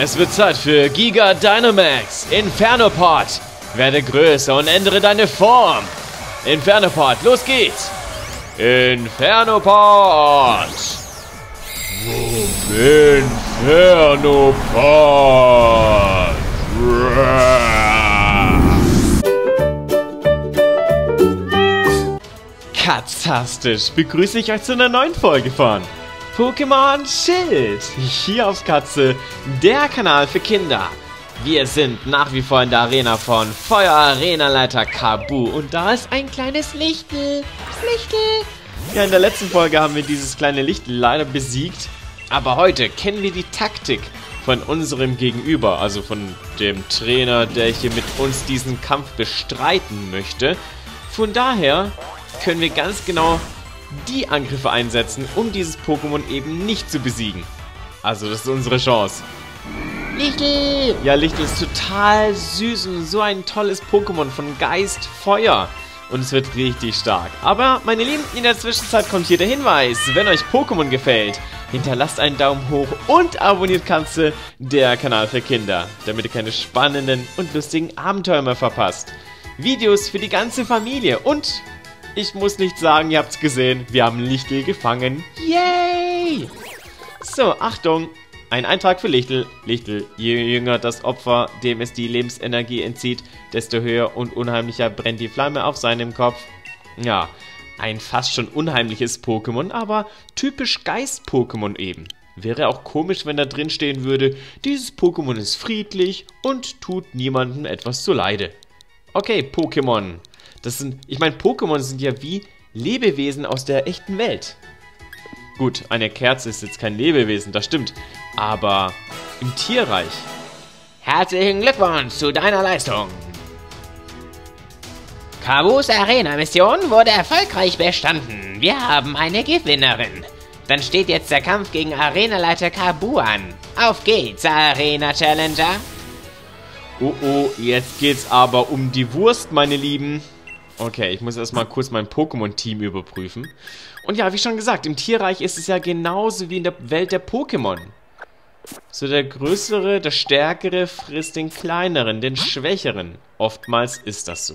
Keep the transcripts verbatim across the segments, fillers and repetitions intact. Es wird Zeit für Giga Dynamax. Infernopod, werde größer und ändere deine Form. Infernopod, los geht's. Infernopod. Infernopod. Katzastisch begrüße ich euch zu einer neuen Folge von Pokémon Schild, hier auf Katze, der Kanal für Kinder. Wir sind nach wie vor in der Arena von Feuer-Arena-Leiter Kabu und da ist ein kleines Lichtel. Lichtel! Ja, in der letzten Folge haben wir dieses kleine Lichtel leider besiegt, aber heute kennen wir die Taktik von unserem Gegenüber, also von dem Trainer, der hier mit uns diesen Kampf bestreiten möchte. Von daher können wir ganz genau die Angriffe einsetzen, um dieses Pokémon eben nicht zu besiegen. Also das ist unsere Chance. Lichtel! Ja, Lichtel ist total süß und so ein tolles Pokémon von Geist, Feuer. Und es wird richtig stark. Aber, meine Lieben, in der Zwischenzeit kommt hier der Hinweis. Wenn euch Pokémon gefällt, hinterlasst einen Daumen hoch und abonniert Katze, der Kanal für Kinder, damit ihr keine spannenden und lustigen Abenteuer mehr verpasst. Videos für die ganze Familie und... ich muss nicht sagen, ihr habt's gesehen, wir haben Lichtel gefangen. Yay! So, Achtung, ein Eintrag für Lichtel. Lichtel, je jünger das Opfer, dem es die Lebensenergie entzieht, desto höher und unheimlicher brennt die Flamme auf seinem Kopf. Ja, ein fast schon unheimliches Pokémon, aber typisch Geist-Pokémon eben. Wäre auch komisch, wenn da drin stehen würde, dieses Pokémon ist friedlich und tut niemandem etwas zuleide. Okay, Pokémon. Das sind, ich meine, Pokémon sind ja wie Lebewesen aus der echten Welt. Gut, eine Kerze ist jetzt kein Lebewesen, das stimmt. Aber im Tierreich. Herzlichen Glückwunsch zu deiner Leistung. Kabus Arena-Mission wurde erfolgreich bestanden. Wir haben eine Gewinnerin. Dann steht jetzt der Kampf gegen Arenaleiter Kabu an. Auf geht's, Arena-Challenger. Oh oh, jetzt geht's aber um die Wurst, meine Lieben. Okay, ich muss erstmal kurz mein Pokémon-Team überprüfen. Und ja, wie schon gesagt, im Tierreich ist es ja genauso wie in der Welt der Pokémon. So, der Größere, der Stärkere frisst den Kleineren, den Schwächeren. Oftmals ist das so.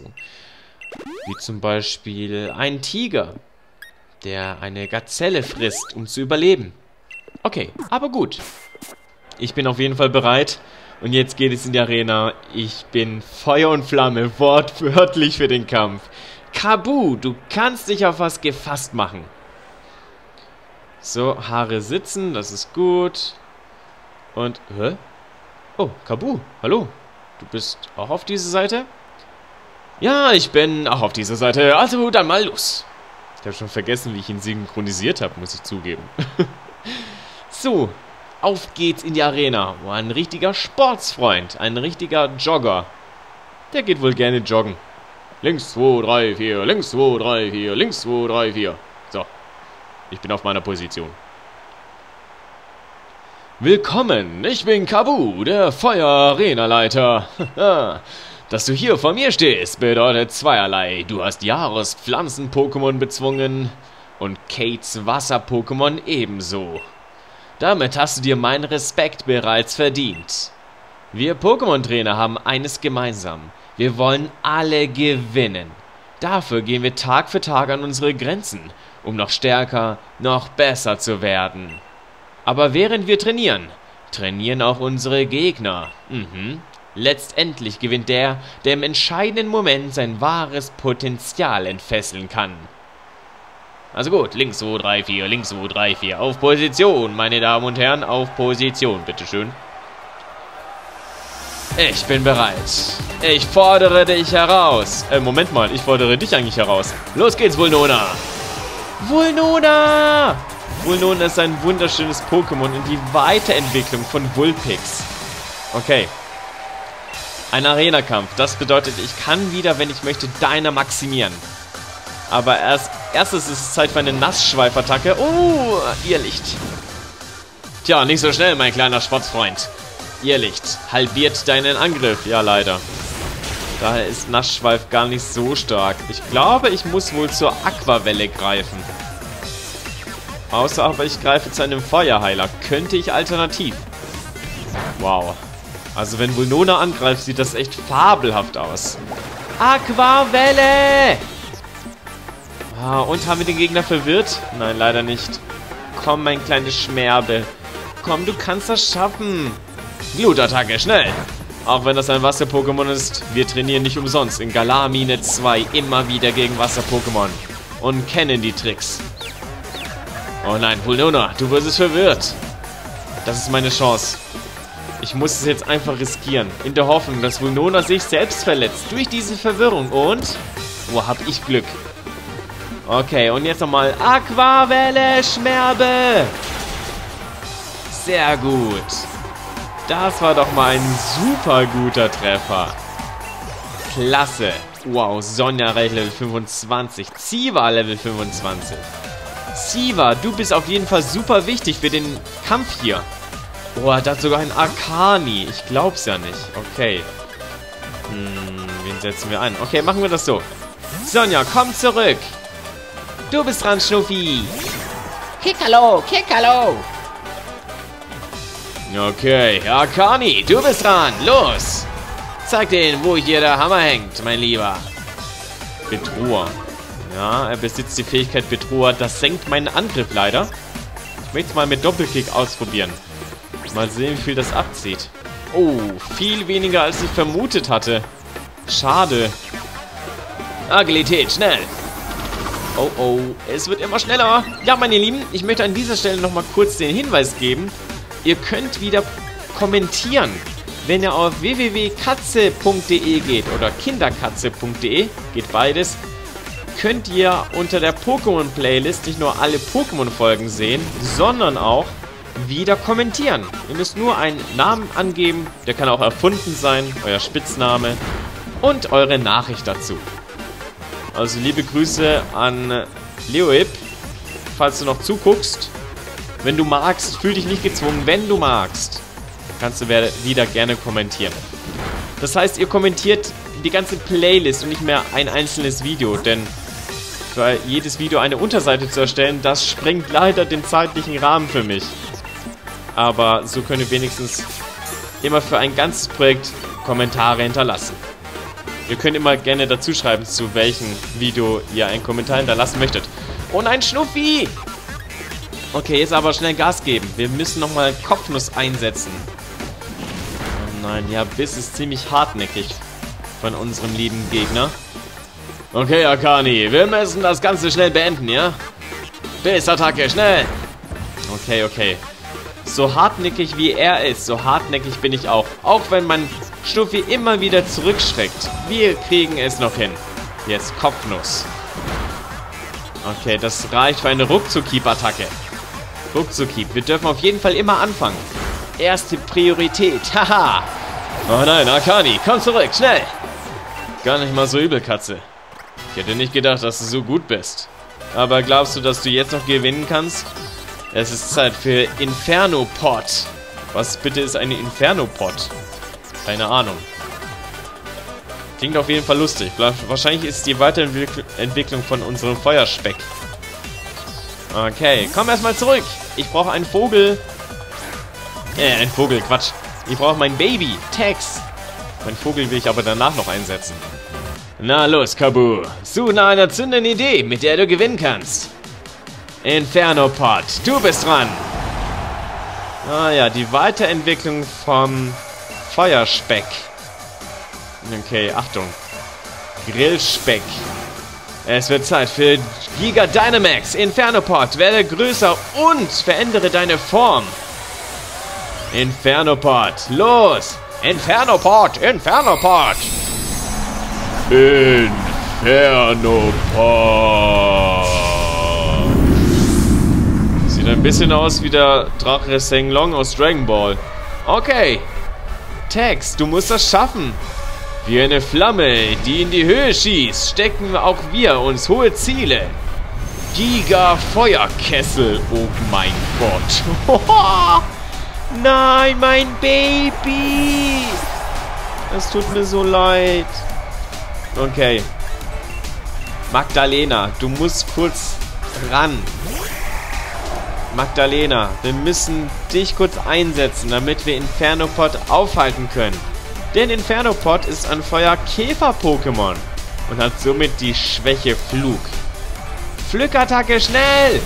Wie zum Beispiel ein Tiger, der eine Gazelle frisst, um zu überleben. Okay, aber gut. Ich bin auf jeden Fall bereit. Und jetzt geht es in die Arena. Ich bin Feuer und Flamme, wortwörtlich für den Kampf. Kabu, du kannst dich auf was gefasst machen. So, Haare sitzen, das ist gut. Und, hä? Oh, Kabu, hallo. Du bist auch auf dieser Seite? Ja, ich bin auch auf dieser Seite. Also, dann mal los. Ich habe schon vergessen, wie ich ihn synchronisiert habe, muss ich zugeben. So. Auf geht's in die Arena. Oh, ein richtiger Sportsfreund, ein richtiger Jogger. Der geht wohl gerne joggen. Links, zwei, drei, vier, links, zwei, drei, vier, links, zwei, drei, vier. So, ich bin auf meiner Position. Willkommen, ich bin Kabu, der Feuer-Arena-Leiter. Dass du hier vor mir stehst, bedeutet zweierlei. Du hast Jahrespflanzen-Pokémon bezwungen und Kates Wasser-Pokémon ebenso. Damit hast du dir meinen Respekt bereits verdient. Wir Pokémon-Trainer haben eines gemeinsam. Wir wollen alle gewinnen. Dafür gehen wir Tag für Tag an unsere Grenzen, um noch stärker, noch besser zu werden. Aber während wir trainieren, trainieren auch unsere Gegner. Mhm. Letztendlich gewinnt der, der im entscheidenden Moment sein wahres Potenzial entfesseln kann. Also gut, links, zwei, drei, vier, links, zwei, drei, vier. Auf Position, meine Damen und Herren, auf Position, bitteschön. Ich bin bereit. Ich fordere dich heraus. Äh, Moment mal, ich fordere dich eigentlich heraus. Los geht's, Vulnona. Vulnona! Vulnona ist ein wunderschönes Pokémon und die Weiterentwicklung von Vulpix. Okay. Ein Arena-Kampf. Das bedeutet, ich kann wieder, wenn ich möchte, deiner maximieren. Aber erst, erstes ist es Zeit für eine Nassschweif-Attacke. Oh, Irrlicht. Tja, nicht so schnell, mein kleiner Sportsfreund. Irrlicht, halbiert deinen Angriff. Ja, leider. Daher ist Nassschweif gar nicht so stark. Ich glaube, ich muss wohl zur Aquawelle greifen. Außer aber ich greife zu einem Feuerheiler. Könnte ich alternativ. Wow. Also wenn Vulnona angreift, sieht das echt fabelhaft aus. Aquavelle! Ah, und haben wir den Gegner verwirrt? Nein, leider nicht. Komm, mein kleines Schmerbe. Komm, du kannst das schaffen. Glutattacke, schnell! Auch wenn das ein Wasser-Pokémon ist, wir trainieren nicht umsonst in Galar-Mine zwei immer wieder gegen Wasser-Pokémon. Und kennen die Tricks. Oh nein, Vulnona, du wirst verwirrt. Das ist meine Chance. Ich muss es jetzt einfach riskieren. In der Hoffnung, dass Vulnona sich selbst verletzt. Durch diese Verwirrung. Und? Oh, hab ich Glück. Okay, und jetzt nochmal. Aquavelle, Schmerbe. Sehr gut. Das war doch mal ein super guter Treffer. Klasse. Wow, Sonja Level fünfundzwanzig. Siva Level fünfundzwanzig. Siva, du bist auf jeden Fall super wichtig für den Kampf hier. Oh, er hat sogar einen Arkani. Ich glaub's ja nicht. Okay. Hm, wen setzen wir an? Okay, machen wir das so. Sonja, komm zurück. Du bist dran, Schnuffi. Kickalo, Kickalo. Okay, Arkani, du bist dran. Los. Zeig denen, wo hier der Hammer hängt, mein Lieber. Bedroher. Ja, er besitzt die Fähigkeit Bedroher. Das senkt meinen Angriff leider. Ich möchte es mal mit Doppelkick ausprobieren. Mal sehen, wie viel das abzieht. Oh, viel weniger, als ich vermutet hatte. Schade. Agilität, schnell. Oh, oh, es wird immer schneller. Ja, meine Lieben, ich möchte an dieser Stelle nochmal kurz den Hinweis geben. Ihr könnt wieder kommentieren. Wenn ihr auf w w w punkt katze punkt de geht oder kinderkatze punkt de, geht beides, könnt ihr unter der Pokémon-Playlist nicht nur alle Pokémon-Folgen sehen, sondern auch wieder kommentieren. Ihr müsst nur einen Namen angeben, der kann auch erfunden sein, euer Spitzname und eure Nachricht dazu. Also liebe Grüße an Leoip, falls du noch zuguckst. Wenn du magst, fühl dich nicht gezwungen, wenn du magst, kannst du wieder gerne kommentieren. Das heißt, ihr kommentiert die ganze Playlist und nicht mehr ein einzelnes Video, denn für jedes Video eine Unterseite zu erstellen, das sprengt leider den zeitlichen Rahmen für mich. Aber so könnt ihr wenigstens immer für ein ganzes Projekt Kommentare hinterlassen. Ihr könnt immer gerne dazu schreiben, zu welchem Video ihr einen Kommentar hinterlassen möchtet. Und ein Schnuffi! Okay, jetzt aber schnell Gas geben. Wir müssen nochmal Kopfnuss einsetzen. Oh nein, ja, Biss ist ziemlich hartnäckig von unserem lieben Gegner. Okay, Arkani, wir müssen das Ganze schnell beenden, ja? Biss-Attacke, schnell! Okay, okay. So hartnäckig wie er ist, so hartnäckig bin ich auch. Auch wenn man Stufi immer wieder zurückschreckt. Wir kriegen es noch hin. Jetzt Kopfnuss. Okay, das reicht für eine Ruckzuck-Keep-Attacke. Ruckzuck-Keep. Wir dürfen auf jeden Fall immer anfangen. Erste Priorität. Haha. Oh nein, Arkani, komm zurück, schnell. Gar nicht mal so übel, Katze. Ich hätte nicht gedacht, dass du so gut bist. Aber glaubst du, dass du jetzt noch gewinnen kannst? Es ist Zeit für Infernopod. Was bitte ist eine Infernopod? Keine Ahnung. Klingt auf jeden Fall lustig. Wahrscheinlich ist es die Weiterentwicklung von unserem Feuerspeck. Okay, komm erstmal zurück. Ich brauche einen Vogel. Äh, ein Vogel, Quatsch. Ich brauche mein Baby, Tex. Mein Vogel will ich aber danach noch einsetzen. Na los, Kabu. Such nach einer zündenden Idee, mit der du gewinnen kannst. Infernopod, du bist dran. Ah ja, die Weiterentwicklung vom Feuerspeck. Okay, Achtung. Grillspeck. Es wird Zeit für Giga Dynamax. Infernopod, werde größer und verändere deine Form. Infernopod, los! Infernopod, Infernopod! Infernopod! Sieht ein bisschen aus wie der Drache Seng Long aus Dragon Ball. Okay. Tex, du musst das schaffen. Wie eine Flamme, die in die Höhe schießt, stecken auch wir uns hohe Ziele. Giga Feuerkessel, oh mein Gott. Nein, mein Baby. Es tut mir so leid. Okay. Magdalena, du musst kurz ran. Magdalena, wir müssen dich kurz einsetzen, damit wir Infernopod aufhalten können. Denn Infernopod ist ein Feuer-Käfer-Pokémon und hat somit die Schwäche Flug. Pflückattacke schnell!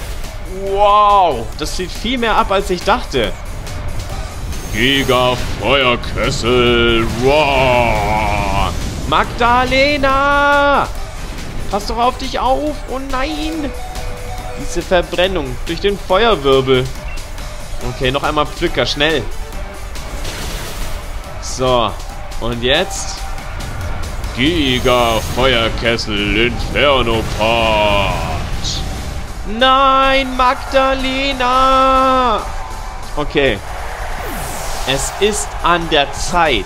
Wow, das zieht viel mehr ab, als ich dachte. Giga-Feuerkessel! Wow. Magdalena! Pass doch auf dich auf! Oh nein! Diese Verbrennung durch den Feuerwirbel. Okay, noch einmal Pflücker, schnell. So, und jetzt? Giga Feuerkessel Infernopod. Nein, Magdalena! Okay. Es ist an der Zeit,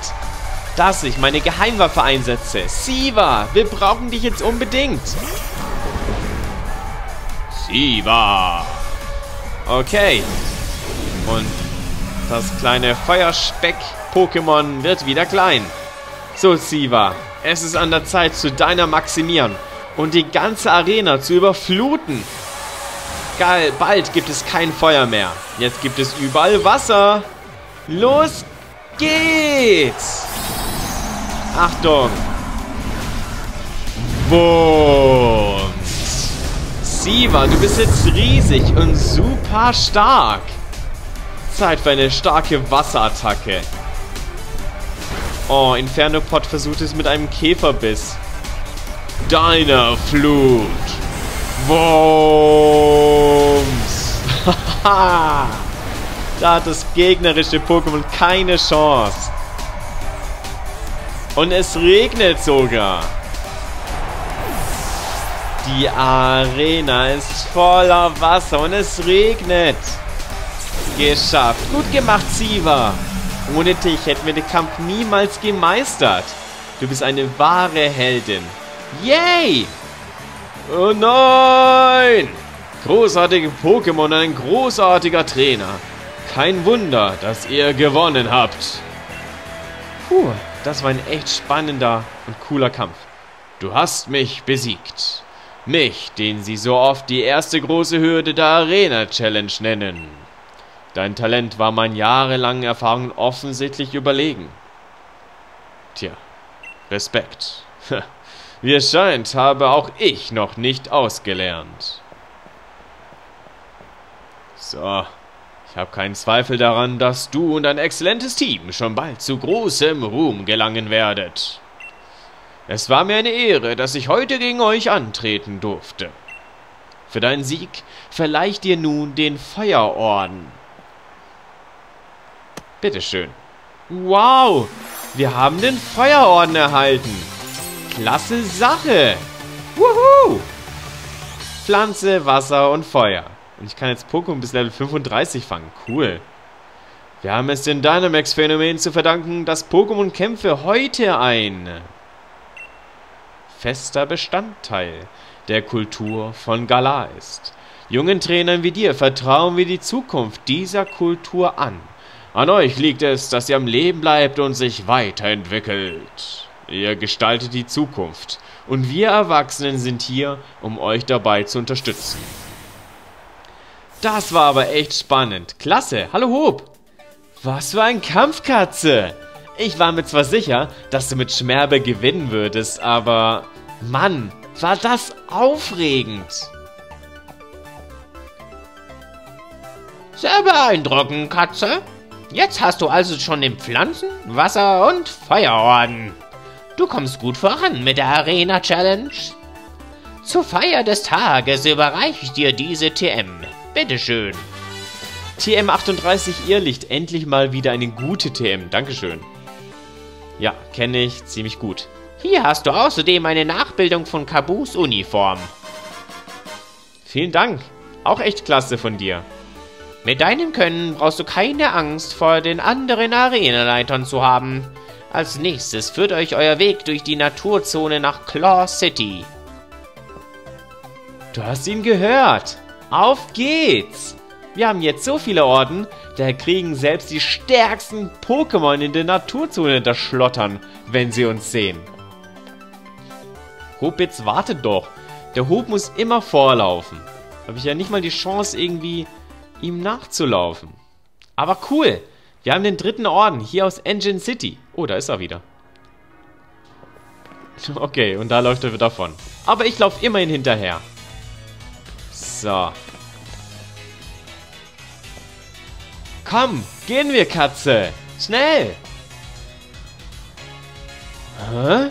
dass ich meine Geheimwaffe einsetze. Siva, wir brauchen dich jetzt unbedingt. Siva. Okay. Und das kleine Feuerspeck-Pokémon wird wieder klein. So, Siva, es ist an der Zeit, zu deiner maximieren und die ganze Arena zu überfluten. Geil, bald gibt es kein Feuer mehr. Jetzt gibt es überall Wasser. Los geht's! Achtung! Boom! Siva, du bist jetzt riesig und super stark. Zeit für eine starke Wasserattacke. Oh, Infernopod versucht es mit einem Käferbiss. Deiner Flut. Wumms. Haha. Da hat das gegnerische Pokémon keine Chance. Und es regnet sogar. Die Arena ist voller Wasser und es regnet. Geschafft. Gut gemacht, Siva. Ohne dich hätten wir den Kampf niemals gemeistert. Du bist eine wahre Heldin. Yay! Oh nein! Großartige Pokémon und ein großartiger Trainer. Kein Wunder, dass ihr gewonnen habt. Puh, das war ein echt spannender und cooler Kampf. Du hast mich besiegt. Mich, den sie so oft die erste große Hürde der Arena-Challenge nennen. Dein Talent war meinen jahrelangen Erfahrungen offensichtlich überlegen. Tja, Respekt. Wie es scheint, habe auch ich noch nicht ausgelernt. So, ich habe keinen Zweifel daran, dass du und dein exzellentes Team schon bald zu großem Ruhm gelangen werdet. Es war mir eine Ehre, dass ich heute gegen euch antreten durfte. Für deinen Sieg verleih ich dir nun den Feuerorden. Bitteschön. Wow, wir haben den Feuerorden erhalten. Klasse Sache. Wuhu! Pflanze, Wasser und Feuer. Und ich kann jetzt Pokémon bis Level fünfunddreißig fangen. Cool. Wir haben es dem Dynamax-Phänomen zu verdanken, dass Pokémon Kämpfe heute ein fester Bestandteil der Kultur von Galar ist. Jungen Trainern wie dir vertrauen wir die Zukunft dieser Kultur an. An euch liegt es, dass ihr am Leben bleibt und sich weiterentwickelt. Ihr gestaltet die Zukunft und wir Erwachsenen sind hier, um euch dabei zu unterstützen. Das war aber echt spannend. Klasse, hallo Hub! Was für ein Kampf, Katze! Ich war mir zwar sicher, dass du mit Schmerbe gewinnen würdest, aber Mann, war das aufregend! Sehr beeindruckend, Katze. Jetzt hast du also schon den Pflanzen-, Wasser- und Feuerorden. Du kommst gut voran mit der Arena-Challenge. Zur Feier des Tages überreiche ich dir diese T M. Bitteschön. T M achtunddreißig Irrlicht, endlich mal wieder eine gute T M. Dankeschön. Ja, kenne ich ziemlich gut. Hier hast du außerdem eine Nachbildung von Kabus Uniform. Vielen Dank. Auch echt klasse von dir. Mit deinem Können brauchst du keine Angst vor den anderen Arenaleitern zu haben. Als nächstes führt euch euer Weg durch die Naturzone nach Claw City. Du hast ihn gehört. Auf geht's. Wir haben jetzt so viele Orden, da kriegen selbst die stärksten Pokémon in der Naturzone das Schlottern, wenn sie uns sehen. Hubitz, wartet doch. Der Hub muss immer vorlaufen. Habe ich ja nicht mal die Chance, irgendwie ihm nachzulaufen. Aber cool, wir haben den dritten Orden hier aus Engine City. Oh, da ist er wieder. Okay, und da läuft er wieder davon. Aber ich laufe immerhin hinterher. So. Komm, gehen wir, Katze. Schnell. Hä?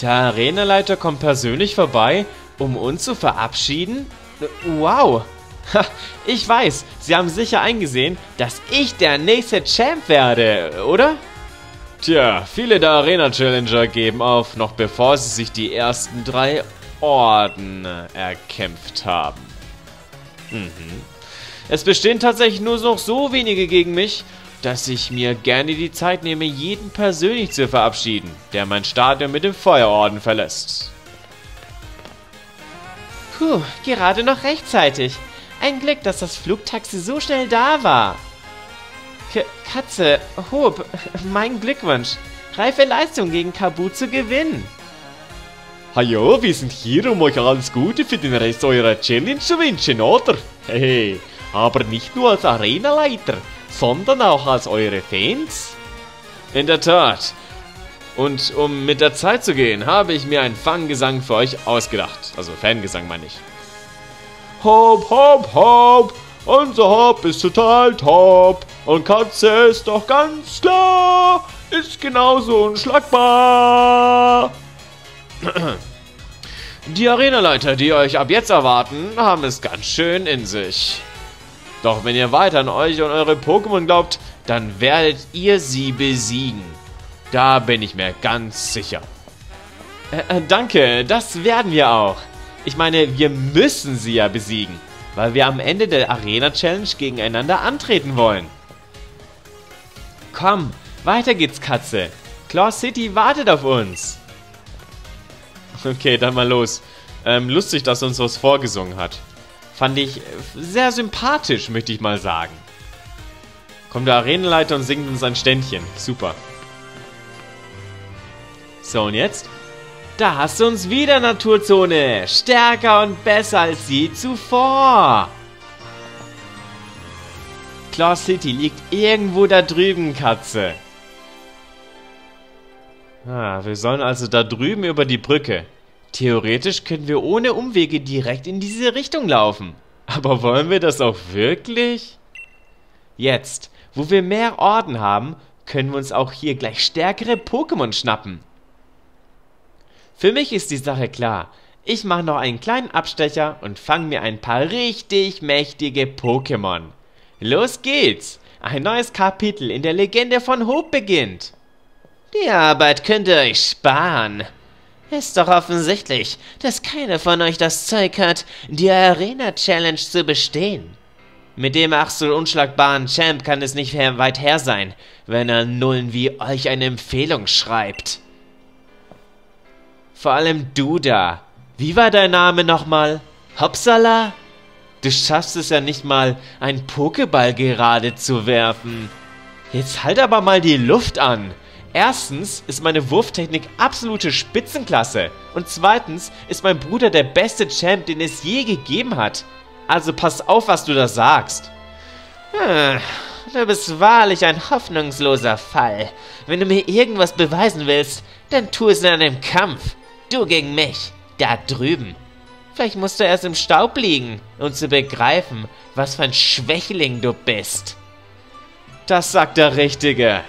Der Arenaleiter kommt persönlich vorbei, um uns zu verabschieden? Wow. Ich weiß, Sie haben sicher eingesehen, dass ich der nächste Champ werde, oder? Tja, viele der Arena-Challenger geben auf, noch bevor sie sich die ersten drei Orden erkämpft haben. Mhm. Es bestehen tatsächlich nur noch so wenige gegen mich, dass ich mir gerne die Zeit nehme, jeden persönlich zu verabschieden, der mein Stadion mit dem Feuerorden verlässt. Puh, gerade noch rechtzeitig. Ein Glück, dass das Flugtaxi so schnell da war. K Katze, Hob, mein Glückwunsch. Reife Leistung gegen Kabu zu gewinnen. Hallo, wir sind hier, um euch alles Gute für den Rest eurer Challenge zu wünschen, oder? Hehe, aber nicht nur als Arenaleiter, sondern auch als eure Fans. In der Tat. Und um mit der Zeit zu gehen, habe ich mir einen Fangesang für euch ausgedacht. Also Fangesang meine ich. Hob, hob, hob. Unser Hop ist total top. Und Katze ist doch ganz klar. Ist genauso unschlagbar. Die Arenaleiter, die euch ab jetzt erwarten, haben es ganz schön in sich. Doch wenn ihr weiter an euch und eure Pokémon glaubt, dann werdet ihr sie besiegen. Da bin ich mir ganz sicher. Äh, äh, danke, das werden wir auch. Ich meine, wir müssen sie ja besiegen, weil wir am Ende der Arena-Challenge gegeneinander antreten wollen. Komm, weiter geht's, Katze. Claw City wartet auf uns. Okay, dann mal los. Ähm, lustig, dass uns was vorgesungen hat. Fand ich sehr sympathisch, möchte ich mal sagen. Kommt der Arenaleiter und singt uns ein Ständchen. Super. So, und jetzt? Da hast du uns wieder, Naturzone. Stärker und besser als je zuvor. Claw City liegt irgendwo da drüben, Katze. Ah, wir sollen also da drüben über die Brücke. Theoretisch können wir ohne Umwege direkt in diese Richtung laufen. Aber wollen wir das auch wirklich? Jetzt, wo wir mehr Orden haben, können wir uns auch hier gleich stärkere Pokémon schnappen. Für mich ist die Sache klar. Ich mache noch einen kleinen Abstecher und fange mir ein paar richtig mächtige Pokémon. Los geht's! Ein neues Kapitel in der Legende von Hope beginnt. Die Arbeit könnt ihr euch sparen. Ist doch offensichtlich, dass keiner von euch das Zeug hat, die Arena-Challenge zu bestehen. Mit dem ach so unschlagbaren Champ kann es nicht weit her sein, wenn er Nullen wie euch eine Empfehlung schreibt. Vor allem du da. Wie war dein Name nochmal? Hopsala? Du schaffst es ja nicht mal, einen Pokéball gerade zu werfen. Jetzt halt aber mal die Luft an. Erstens ist meine Wurftechnik absolute Spitzenklasse. Und zweitens ist mein Bruder der beste Champ, den es je gegeben hat. Also pass auf, was du da sagst. Hm, du bist wahrlich ein hoffnungsloser Fall. Wenn du mir irgendwas beweisen willst, dann tu es in einem Kampf. Du gegen mich, da drüben. Vielleicht musst du erst im Staub liegen, um zu begreifen, was für ein Schwächling du bist. Das sagt der Richtige.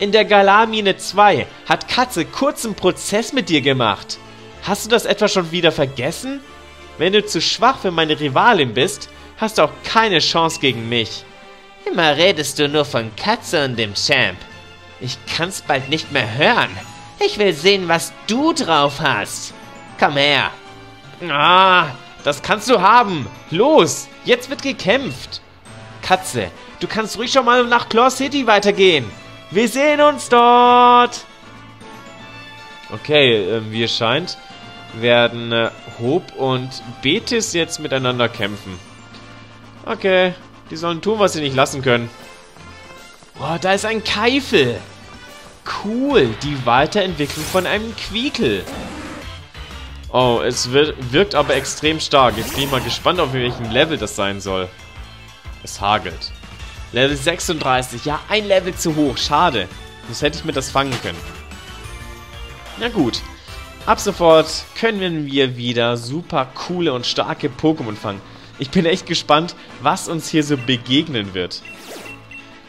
In der Galar-Mine zwei hat Katze kurzen Prozess mit dir gemacht. Hast du das etwa schon wieder vergessen? Wenn du zu schwach für meine Rivalin bist, hast du auch keine Chance gegen mich. Immer redest du nur von Katze und dem Champ. Ich kann's bald nicht mehr hören. Ich will sehen, was du drauf hast. Komm her. Ah, das kannst du haben. Los, jetzt wird gekämpft. Katze, du kannst ruhig schon mal nach Claw City weitergehen. Wir sehen uns dort. Okay, wie es scheint, werden Hob und Betis jetzt miteinander kämpfen. Okay, die sollen tun, was sie nicht lassen können. Oh, da ist ein Keifel. Cool, die Weiterentwicklung von einem Quiekel. Oh, es wir wirkt aber extrem stark. Jetzt bin ich mal gespannt, auf welchem Level das sein soll. Es hagelt. Level sechsunddreißig. Ja, ein Level zu hoch. Schade. Sonst hätte ich mir das fangen können. Na gut. Ab sofort können wir wieder super coole und starke Pokémon fangen. Ich bin echt gespannt, was uns hier so begegnen wird.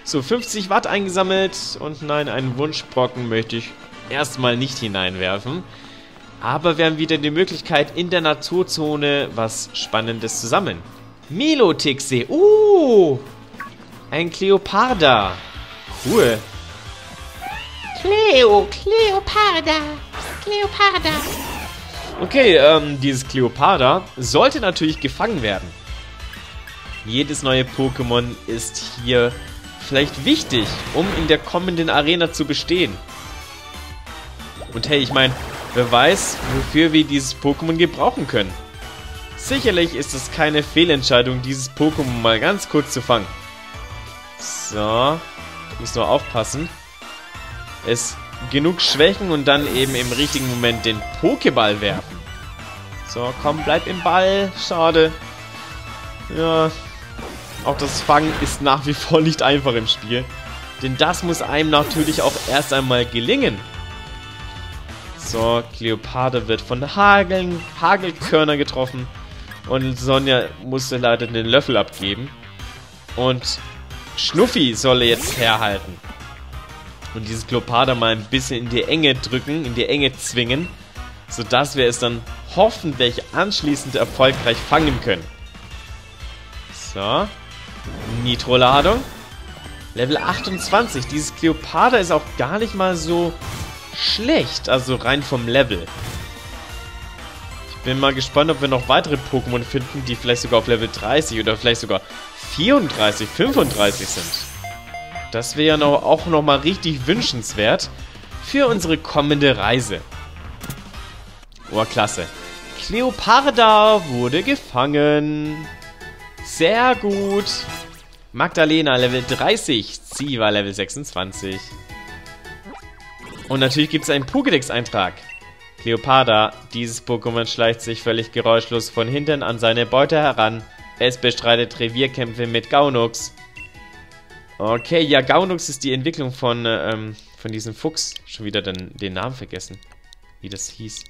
So, fünfzig Watt eingesammelt. Und nein, einen Wunschbrocken möchte ich erstmal nicht hineinwerfen. Aber wir haben wieder die Möglichkeit, in der Naturzone was Spannendes zu sammeln. Melotixie. Uh! Ein Kleoparda. Cool. Cleo, Kleoparda. Kleoparda. Okay, ähm, dieses Kleoparda sollte natürlich gefangen werden. Jedes neue Pokémon ist hier vielleicht wichtig, um in der kommenden Arena zu bestehen. Und hey, ich meine, wer weiß, wofür wir dieses Pokémon gebrauchen können. Sicherlich ist es keine Fehlentscheidung, dieses Pokémon mal ganz kurz zu fangen. So, ich muss nur aufpassen. Es genug schwächen und dann eben im richtigen Moment den Pokéball werfen. So, komm, bleib im Ball. Schade. Ja, auch das Fangen ist nach wie vor nicht einfach im Spiel. Denn das muss einem natürlich auch erst einmal gelingen. So, Kleoparda wird von Hageln, Hagelkörner getroffen. Und Sonja musste leider den Löffel abgeben. Und Schnuffi soll jetzt herhalten. Und dieses Kleoparda mal ein bisschen in die Enge drücken, in die Enge zwingen. Sodass wir es dann hoffentlich anschließend erfolgreich fangen können. So, Nitroladung. Level achtundzwanzig. Dieses Kleoparda ist auch gar nicht mal so schlecht, also rein vom Level. Ich bin mal gespannt, ob wir noch weitere Pokémon finden, die vielleicht sogar auf Level dreißig oder vielleicht sogar vierunddreißig, fünfunddreißig sind. Das wäre ja noch, auch nochmal richtig wünschenswert für unsere kommende Reise. Oh, klasse. Kleoparda wurde gefangen. Sehr gut. Magdalena Level dreißig, Siva Level sechsundzwanzig. Und natürlich gibt es einen Pokédex-Eintrag. Kleoparda, dieses Pokémon schleicht sich völlig geräuschlos von hinten an seine Beute heran. Es bestreitet Revierkämpfe mit Gaunux. Okay, ja, Gaunux ist die Entwicklung von, ähm, von diesem Fuchs. Schon wieder den, den Namen vergessen, wie das hieß.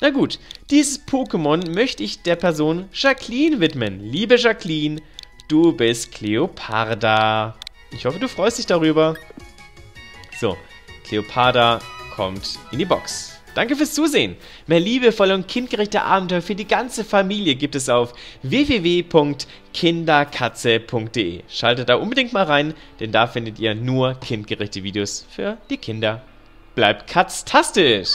Na gut, dieses Pokémon möchte ich der Person Jacqueline widmen. Liebe Jacqueline, du bist Kleoparda. Ich hoffe, du freust dich darüber. So. Kleoparda kommt in die Box. Danke fürs Zusehen. Mehr liebevolle und kindgerechte Abenteuer für die ganze Familie gibt es auf w w w punkt kinderkatze punkt de. Schaltet da unbedingt mal rein, denn da findet ihr nur kindgerechte Videos für die Kinder. Bleibt katztastisch!